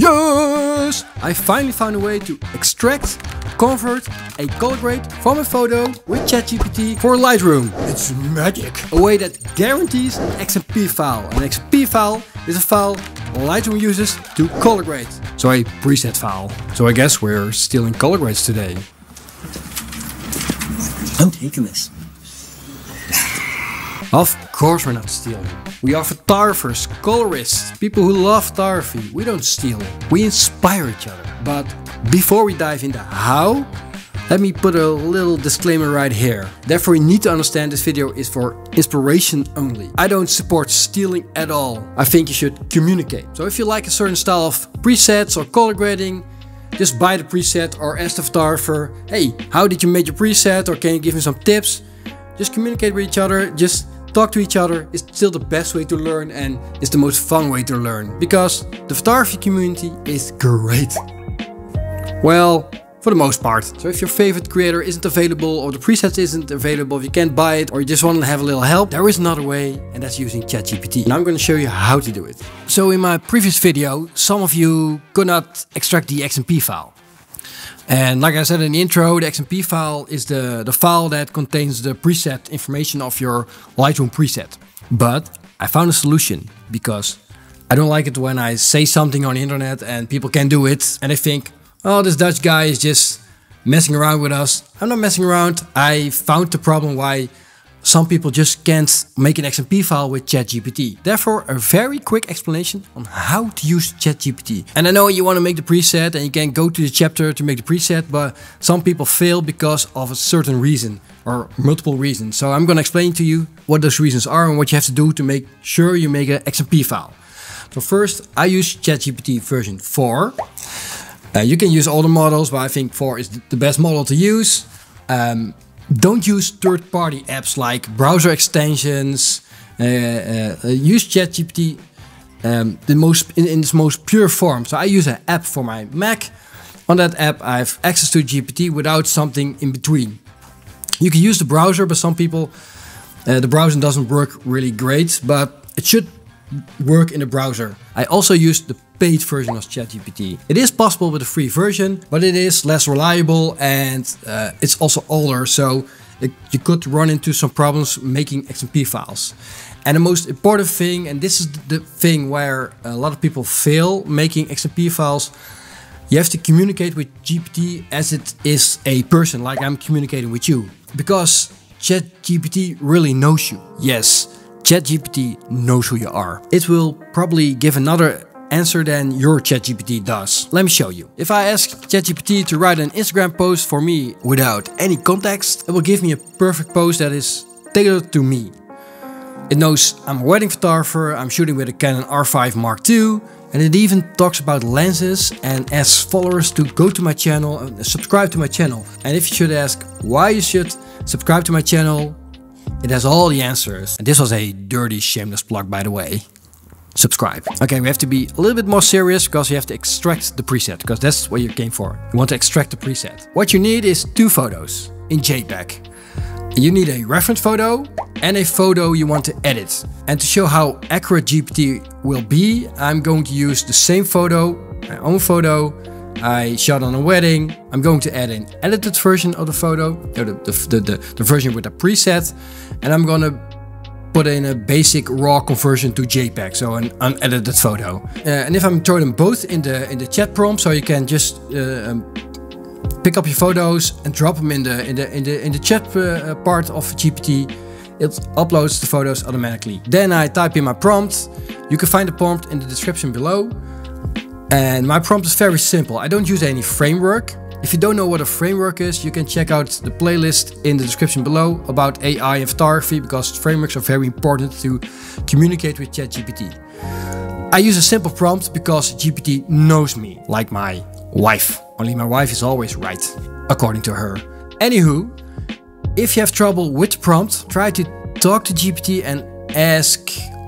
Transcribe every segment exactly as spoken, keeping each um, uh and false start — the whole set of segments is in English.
Yes! I finally found a way to extract, convert and color grade from a photo with ChatGPT for Lightroom. It's magic! A way that guarantees an X M P file. An X M P file is a file Lightroom uses to color grade. So a preset file. So I guess we're still in color grades today. I'm taking this. Of course we're not stealing. We are photographers, colorists, people who love photography. We don't steal. We inspire each other. But before we dive into how, let me put a little disclaimer right here. Therefore you need to understand this video is for inspiration only. I don't support stealing at all. I think you should communicate. So if you like a certain style of presets or color grading, just buy the preset or ask the photographer, hey, how did you make your preset, or can you give me some tips? Just communicate with each other, just talk to each other is still the best way to learn, and it's the most fun way to learn because the photography community is great. Well, for the most part. So if your favorite creator isn't available, or the preset isn't available, if you can't buy it, or you just want to have a little help, there is another way, and that's using ChatGPT. And I'm going to show you how to do it. So in my previous video, some of you could not extract the X M P file. And like I said in the intro, the X M P file is the, the file that contains the preset information of your Lightroom preset. But I found a solution, because I don't like it when I say something on the internet and people can do it and they think, oh, this Dutch guy is just messing around with us. I'm not messing around. I found the problem why some people just can't make an X M P file with ChatGPT. Therefore, a very quick explanation on how to use ChatGPT. And I know you want to make the preset and you can go to the chapter to make the preset, but some people fail because of a certain reason or multiple reasons. So I'm going to explain to you what those reasons are and what you have to do to make sure you make an X M P file. So first, I use ChatGPT version four. Uh, you can use all the models, but I think four is the best model to use. Um, Don't use third-party apps like browser extensions. Uh, uh, use ChatGPT um, the most in, in its most pure form. So I use an app for my Mac. On that app, I have access to G P T without something in between. You can use the browser, but some people uh, the browser doesn't work really great. But it should work in the browser. I also use the paid version of ChatGPT. It is possible with a free version, but it is less reliable and uh, it's also older, so it, you could run into some problems making X M P files. And the most important thing, and this is the thing where a lot of people fail making X M P files, you have to communicate with G P T as it is a person, like I'm communicating with you. Because ChatGPT really knows you. Yes, ChatGPT knows who you are. It will probably give another answer than your ChatGPT does. Let me show you. If I ask ChatGPT to write an Instagram post for me without any context, it will give me a perfect post that is tailored to me. It knows I'm a wedding photographer, I'm shooting with a Canon R five Mark two, and it even talks about lenses and asks followers to go to my channel and subscribe to my channel. And if you should ask why you should subscribe to my channel, it has all the answers. And this was a dirty, shameless plug, by the way. Subscribe. Okay, we have to be a little bit more serious because you have to extract the preset, because that's what you came for. You want to extract the preset. What you need is two photos in JPEG. You need a reference photo and a photo you want to edit. And to show how accurate G P T will be, I'm going to use the same photo, my own photo, I shot on a wedding. I'm going to add an edited version of the photo, the, the, the, the version with the preset, and I'm going to put in a basic raw conversion to JPEG, so an unedited photo. Uh, and if I'm throwing them both in the in the chat prompt, so you can just uh, um, pick up your photos and drop them in the in the in the in the chat uh, part of G P T. It uploads the photos automatically. Then I type in my prompt. You can find the prompt in the description below. And my prompt is very simple. I don't use any framework. If you don't know what a framework is, you can check out the playlist in the description below about A I and photography, because frameworks are very important to communicate with ChatGPT. I use a simple prompt because G P T knows me, like my wife. Only my wife is always right, according to her. Anywho, if you have trouble with the prompt, try to talk to G P T and ask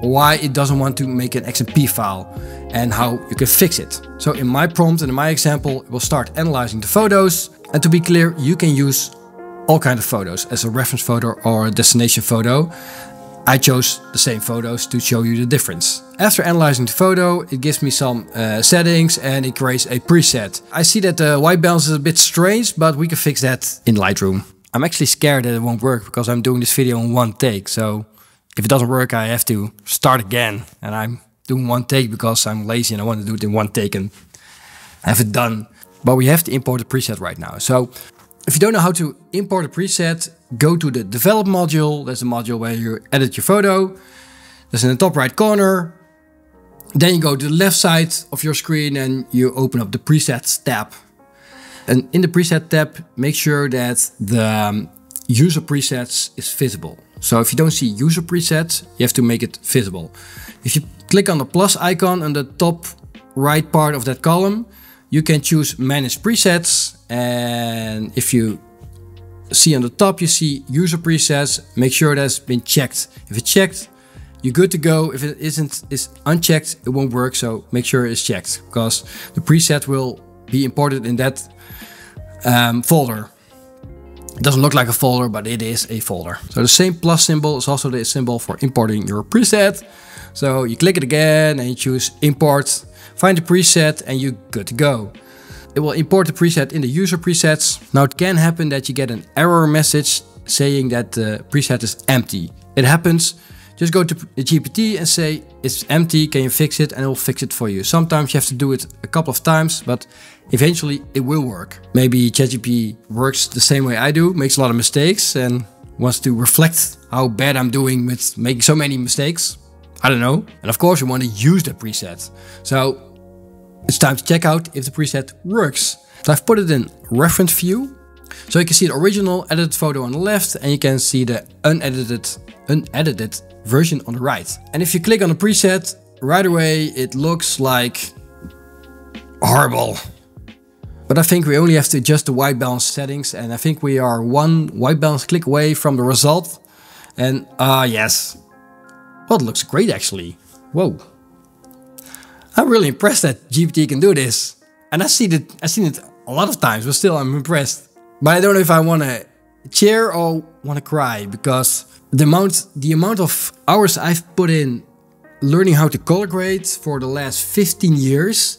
why it doesn't want to make an X M P file and how you can fix it. So in my prompt and in my example, it will start analyzing the photos. And to be clear, you can use all kinds of photos as a reference photo or a destination photo. I chose the same photos to show you the difference. After analyzing the photo, it gives me some uh, settings and it creates a preset. I see that the white balance is a bit strange, but we can fix that in Lightroom. I'm actually scared that it won't work because I'm doing this video in one take. So if it doesn't work, I have to start again. And I'm doing one take because I'm lazy and I want to do it in one take and have it done. But we have to import a preset right now. So if you don't know how to import a preset, go to the develop module. That's the module where you edit your photo. That's in the top right corner. Then you go to the left side of your screen and you open up the presets tab. And in the preset tab, make sure that the um, user presets is visible. So if you don't see user presets, you have to make it visible. If you click on the plus icon on the top right part of that column, you can choose manage presets. And if you see on the top, you see user presets, make sure that's been checked. If it's checked, you're good to go. If it isn't, it's unchecked, it won't work. So make sure it's checked because the preset will be imported in that um, folder. It doesn't look like a folder, but it is a folder. So the same plus symbol is also the symbol for importing your preset. So you click it again and you choose import, find the preset and you're good to go. It will import the preset in the user presets. Now it can happen that you get an error message saying that the preset is empty. It happens. Just go to the G P T and say, it's empty, can you fix it? And it will fix it for you. Sometimes you have to do it a couple of times, but eventually it will work. Maybe ChatGPT works the same way I do, makes a lot of mistakes and wants to reflect how bad I'm doing with making so many mistakes. I don't know. And of course you want to use the preset. So it's time to check out if the preset works. So I've put it in reference view. So you can see the original edited photo on the left and you can see the unedited, unedited version on the right. And if you click on the preset, right away it looks like horrible. But I think we only have to adjust the white balance settings and I think we are one white balance click away from the result. And ah uh, yes, well it looks great actually. Whoa, I'm really impressed that G P T can do this. And I see that I've seen it a lot of times, but still I'm impressed. But I don't know if I want to cheer or want to cry because the amount, the amount of hours I've put in learning how to color grade for the last fifteen years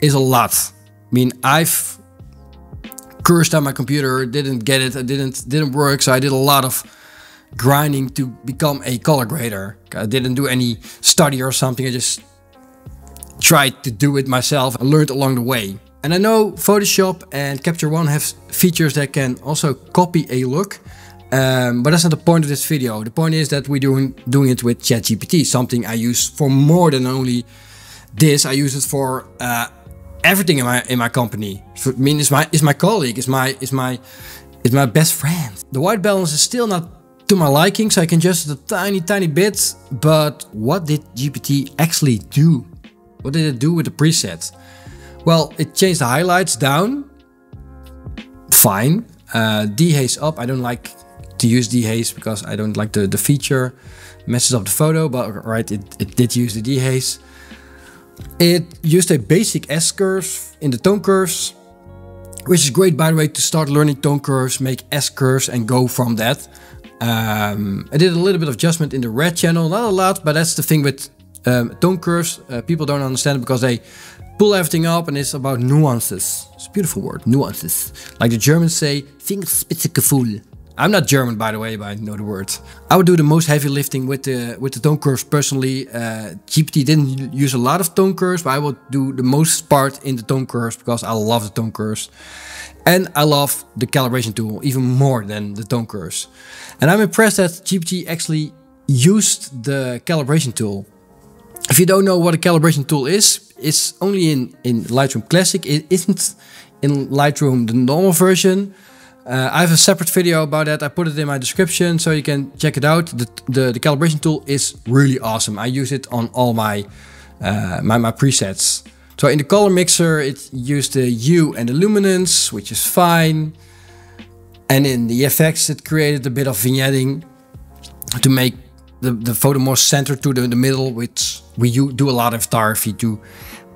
is a lot. I mean, I've cursed on my computer, didn't get it, I didn't, didn't work. So I did a lot of grinding to become a color grader. I didn't do any study or something. I just tried to do it myself and learned along the way. And I know Photoshop and Capture One have features that can also copy a look, um, but that's not the point of this video. The point is that we're doing, doing it with ChatGPT, something I use for more than only this. I use it for uh, everything in my in my company. I mean, it's my it's my colleague, it's my it's my it's my best friend. The white balance is still not to my liking, so I can adjust it a tiny tiny bit. But what did G P T actually do? What did it do with the presets? Well, it changed the highlights down, fine. Uh, dehaze up, I don't like to use dehaze because I don't like the, the feature messes up the photo, but right, it, it did use the dehaze. It used a basic S curve in the tone curves, which is great, by the way, to start learning tone curves, make S curves and go from that. Um, I did a little bit of adjustment in the red channel, not a lot, but that's the thing with um, tone curves. Uh, people don't understand it because they pull everything up and it's about nuances. It's a beautiful word, nuances. Like the Germans say, Fingerspitzengefühl. I'm not German, by the way, but I know the words. I would do the most heavy lifting with the with the tone curves personally. Uh, G P T didn't use a lot of tone curves, but I would do the most part in the tone curves because I love the tone curves. And I love the calibration tool even more than the tone curves. And I'm impressed that G P T actually used the calibration tool. If you don't know what a calibration tool is, it's only in, in Lightroom Classic. It isn't in Lightroom, the normal version. Uh, I have a separate video about that. I put it in my description so you can check it out. The, the, the calibration tool is really awesome. I use it on all my, uh, my, my presets. So in the color mixer, it used the hue and the luminance, which is fine. And in the effects, it created a bit of vignetting to make The, the photo more centered to the, the middle, which we do a lot of photography to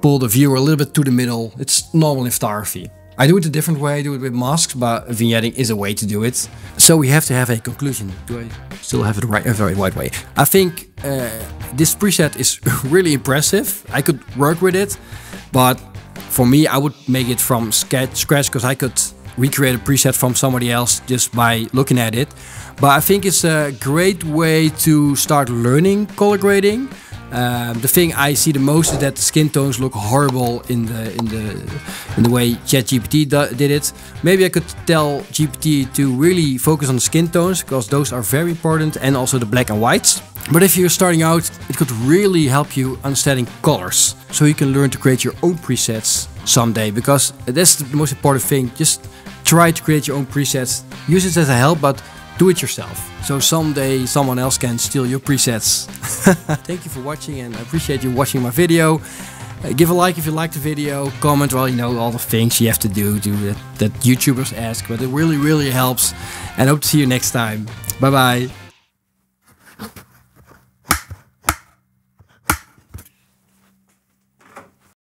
pull the viewer a little bit to the middle. It's normal in photography. I do it a different way, I do it with masks, but vignetting is a way to do it. So we have to have a conclusion. Do I still have it right, a very wide way? I think uh, this preset is really impressive. I could work with it, but for me, I would make it from sketch, scratch, because I could recreate a preset from somebody else just by looking at it. But I think it's a great way to start learning color grading. Um, the thing I see the most is that the skin tones look horrible in the in the in the way ChatGPT did it. Maybe I could tell G P T to really focus on the skin tones, because those are very important, and also the black and whites. But if you're starting out, it could really help you understanding colors, so you can learn to create your own presets someday, because that's the most important thing. Just try to create your own presets, use it as a help, but do it yourself, so someday someone else can steal your presets. Thank you for watching, and I appreciate you watching my video. Uh, give a like if you liked the video, comment, well, you know, all the things you have to do, do that, that YouTubers ask, but it really, really helps. And I hope to see you next time. Bye bye.